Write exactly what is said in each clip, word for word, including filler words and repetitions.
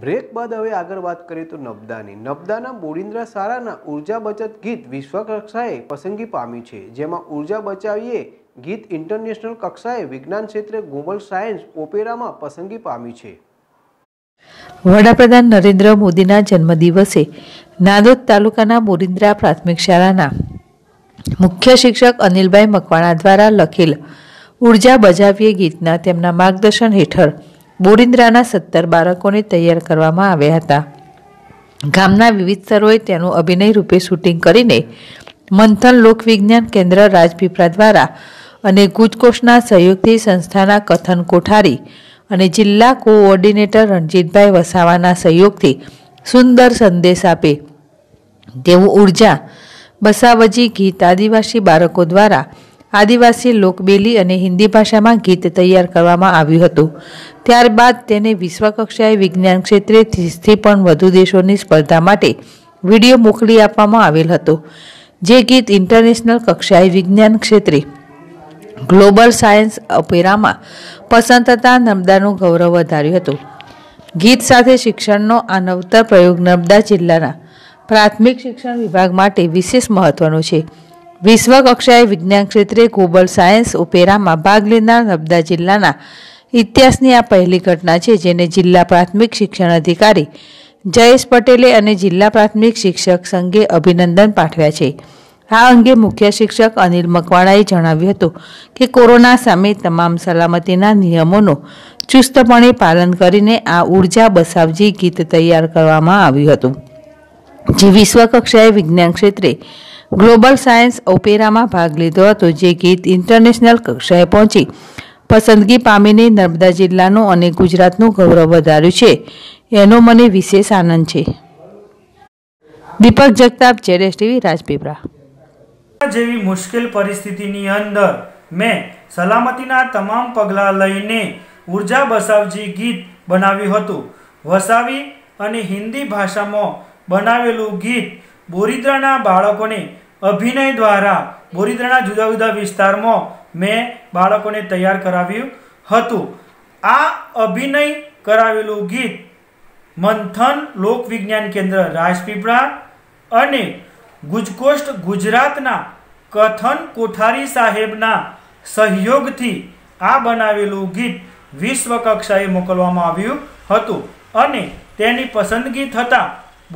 Break बाद हवे आगळ वात करीए तो नर्मदानी नर्मदाना बोरिंद्रा साराना ऊर्जा बचत गीत विश्व कक्षाए पसंदगी पाम्युं छे। जेमां ऊर्जा बचावीए गीत इंटरनेशनल कक्षाए विज्ञान क्षेत्रे ग्लोबल सायन्स ओपेरामां पसंदगी पाम्युं छे। वडाप्रधान नरेंद्र मोदीना जन्मदिवसे नांदोद तालुकाना बोरिंद्रा प्राथमिक शाळाना मुख्य शिक्षक अनिलभाई मकवाण द्वारा लखेल ऊर्जा बचावीए गीतना तेमना मार्गदर्शन हेठळ बोरिंद्राना सत्तर बाळकोને तैयार કરવામાં આવ્યા હતા। ગામના વિવિધ સ્થળોએ તેનું અભિનય રૂપે શૂટિંગ કરીને મંથન લોકવિજ્ઞાન કેન્દ્ર રાજપીપળા દ્વારા અને ગુજકોષના સહયોગથી સંસ્થાના કથન કોઠારી અને જિલ્લા કોઓર્ડિનેટર રણજીતભાઈ વસાવાના સહયોગથી સુંદર સંદેશ આપે તેવું ઊર્જા બસાવજી ગીત આદિવાસી બાળકો દ્વારા आदिवासी लोकबेली और हिंदी भाषा में गीत तैयार करवामां आव्युं हतुं। त्यारबाद तेने विश्वकक्षाए विज्ञान क्षेत्रे तीसथी पण वधु देशोनी स्पर्धा माटे विडियो मोकली आपवामां आवेल हतो। जे गीत इंटरनेशनल कक्षाए विज्ञान क्षेत्रे ग्लोबल सायन्स ओपेरामां पसंद थता नर्मदानुं गौरव વધાર્યું હતું। गीत साथे शिक्षणनो आ नवतर प्रयोग नर्मदा जिल्लाना प्राथमिक शिक्षण विभाग माटे विशेष महत्वनो छे। विश्व कक्षाए विज्ञान क्षेत्रे ग्लोबल सायन्स ओपेरा में भाग लेना नर्मदा जिल्लाना इतिहासनी आ पहली घटना है, जेने जिला प्राथमिक शिक्षण अधिकारी जयेश पटेले अने जिला प्राथमिक शिक्षक संघे अभिनंदन पाठव्या छे। आ अंगे मुख्य शिक्षक अनिल मकवाणाए जणाव्युं हतुं के कोरोना सामे तमाम सलामतीना नियमोनो चुस्तपणे पालन करीने आ ऊर्जा बसावजी गीत तैयार करवामां आव्युं हतुं, जे विश्व कक्षाए विज्ञान क्षेत्रे ग्लोबल सायन्स ओपेरा में भाग लीधो हतो। जे गीत इंटरनेशनल कक्षाए पहुंची पसंदगी पामीने नर्मदा जिल्लानो अने गुजरातनो गौरव વધાર્યું છે એનો મને વિશેષ આનંદ છે। દીપક જગતાપ, જયેશ ટીવી, રાજપીપળા। જેવી મુશ્કેલ પરિસ્થિતિની અંદર મેં સલામતીના તમામ પગલાં લઈને ઊર્જા બસાવજી ગીત બનાવ્યું હતું। વસાવી અને હિન્દી ભાષામાં બનાવેલું ગીત બોરિદ્રાના બાળકોને અભિનય દ્વારા બોરિદ્રાના જુદા જુદા વિસ્તારમાં મેં બાળકોને તૈયાર કરાવ્યું હતું। આ અભિનય કરાવેલું ગીત મંથન લોકવિજ્ઞાન કેન્દ્ર રાજપીપળા અને ગુજકોષ્ટ ગુજરાતના કથન કોઠારી સાહેબના સહયોગથી આ બનાવેલું ગીત વિશ્વ કક્ષાએ મોકલવામાં આવ્યું હતું અને તેની પસંદગી થતાં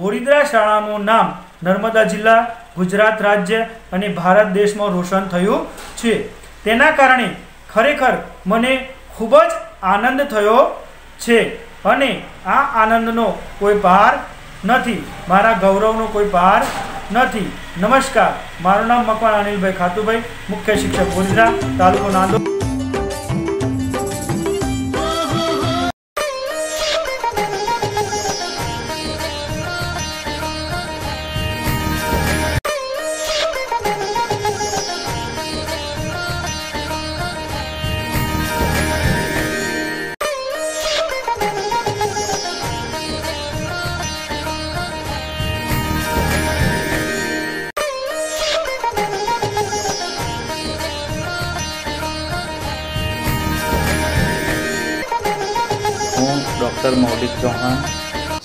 બોરિદ્રા શાળાનું નામ नर्मदा जिला गुजरात राज्य अने भारत देश में रोशन थयो छे। तेना कारणे खरेखर मने खूबज आनंद थयो छे अने आ आनंदनो कोई पार नथी, मारा गौरवनो कोई पार नथी। नमस्कार, मारू नाम मकवाण अनिलभाई खातुभाई, मुख्य शिक्षक बोरिद्रा, तालुको Nandod. Doctor Maulik Chauhan,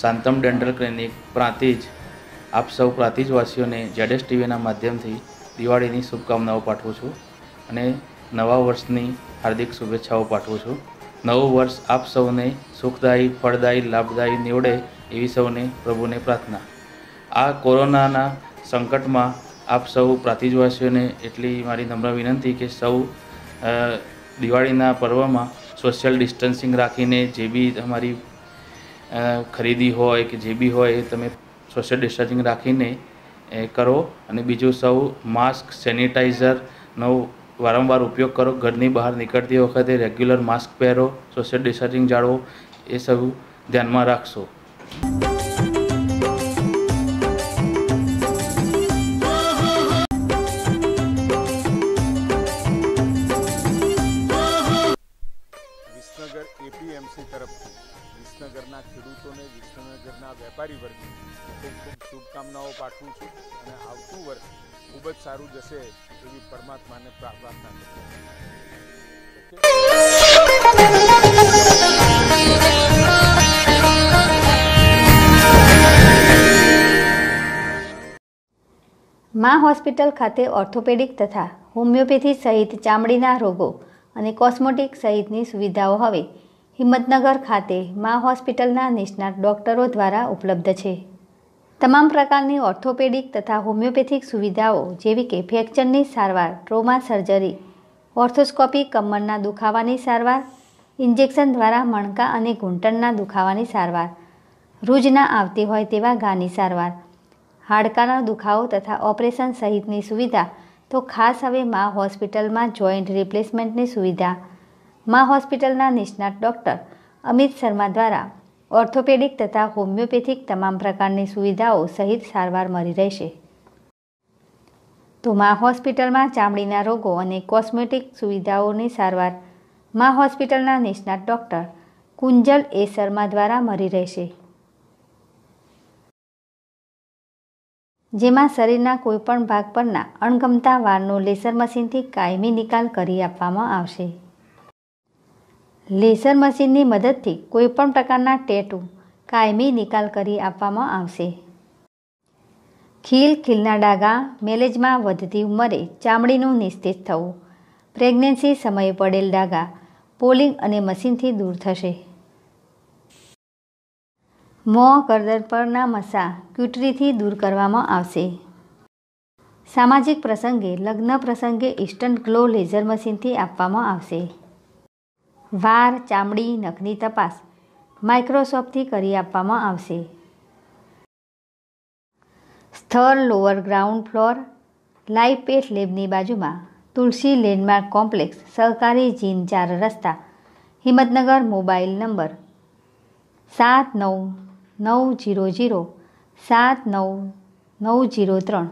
Shantam dental clinic Prantij. आप सौ प्रांतिजवासीओं ने जेडेस टीवी माध्यम थी दिवाड़ी की शुभकामनाओं पाठवु छूँ अने नवा वर्ष की हार्दिक शुभेच्छाओं पाठवु छूँ। नव वर्ष आप सौने सुखदायी, फलदायी, लाभदायी निवड़े एवी सौने प्रभु ने प्रार्थना। आ कोरोना संकट में आप सौ प्रांतिजवासीओं ने एटली मारी नम्र विनंती कि सौ दिवाड़ीना पर्व में सोशल डिस्टन्सिंग राखीने जे बी हमारी खरीदी होय के जे बी होय तमे सोशल डिस्टन्सिंग राखीने करो अने बीजू सौ मास्क, सेनिटाइजर नो वारंवार उपयोग करो। घरनी बहार निकळती वखते रेग्युलर मास्क पहेरो, सोशल डिस्टन्सिंग जाळवो, ए सब ध्यान में राखशो। एपीएमसी तरफ विसनगरना खेडूतोने, विसनगरना वेपारी वर्गे खूब खूब शुभकामनाओं पाठवुं छुं अने आवतुं वर्ष खूब ज सारूं जशे एवी परमात्माने प्रार्थना करूं। માં હોસ્પિટલ ખાતે ઓર્થોપેડિક તથા હોમિયોપેથી સહિત ચામડીના રોગો અને કોસ્મેટિક સહિતની સુવિધાઓ હવે હિંમતનગર ખાતે માં હોસ્પિટલના નિષ્ણાત ડોક્ટરો દ્વારા ઉપલબ્ધ છે. તમામ પ્રકારની ઓર્થોપેડિક તથા હોમિયોપેથિક સુવિધાઓ જેવી કે ફ્રેક્ચરની સારવાર, ટ્રોમા સર્જરી, ઓર્થોસ્કોપી કમરના દુખાવાની સારવાર, ઇન્જેક્શન દ્વારા મણકા અને ઘૂંટણના દુખાવાની સારવાર, રોજ ના આવતી હોય તેવા ગાની સારવાર, હાડકાના દુખાવો તથા ઓપરેશન સહિતની સુવિધા તો ખાસ હવે મા હોસ્પિટલમાં જોઈન્ટ રિપ્લેસમેન્ટની સુવિધા મા હોસ્પિટલના નિષ્ણાત ડૉક્ટર અમિત શર્મા દ્વારા ઓર્થોપેડિક તથા હોમિયોપેથિક તમામ પ્રકારની સુવિધાઓ સહિત સારવાર મળી રહેશે. તો મા હોસ્પિટલમાં ચામડીના રોગો અને કોસ્મેટિક સુવિધાઓની સારવાર મા હોસ્પિટલના નિષ્ણાત ડૉક્ટર કૂંજલ એ શર્મા દ્વારા મળી રહેશે, જેમાં શરીરના કોઈપણ ભાગ પરના અણગમતા વારનો લેસર મશીનથી કાયમી નિકાલ કરી આપવામાં આવશે. લેસર મશીનની મદદથી કોઈપણ પ્રકારના ટેટુ કાયમી નિકાલ કરી આપવામાં આવશે. ખીલ, ખીલના ડાઘા, મેલેજમાં વધતી ઉંમરે ચામડીનું નિસ્તેજ થવું, પ્રેગ્નન્સી સમયે પડેલ ડાઘા પોલિંગ અને મશીનથી દૂર થશે. મોં, ગરદન પરના મસા ક્યુટરીથી દૂર કરવામાં આવશે. સામાજિક પ્રસંગે, લગ્ન પ્રસંગે ઈસ્ટર્ન ગ્લો લેઝર મશીનથી આપવામાં આવશે. વાળ, ચામડી, નખની તપાસ માઇક્રોસ્કોપથી કરી આપવામાં આવશે. સ્થળ lower ground floor, live pet લેબની બાજુમાં તુલસી લેન્ડમાર્ક કોમ્પ્લેક્સ, સહકારી જીન, ચાર રસ્તા, હિંમતનગર. મોબાઈલ નંબર સાત નવ નવ જીરો જીરો સાત નવ નવ જીરો ત્રણ.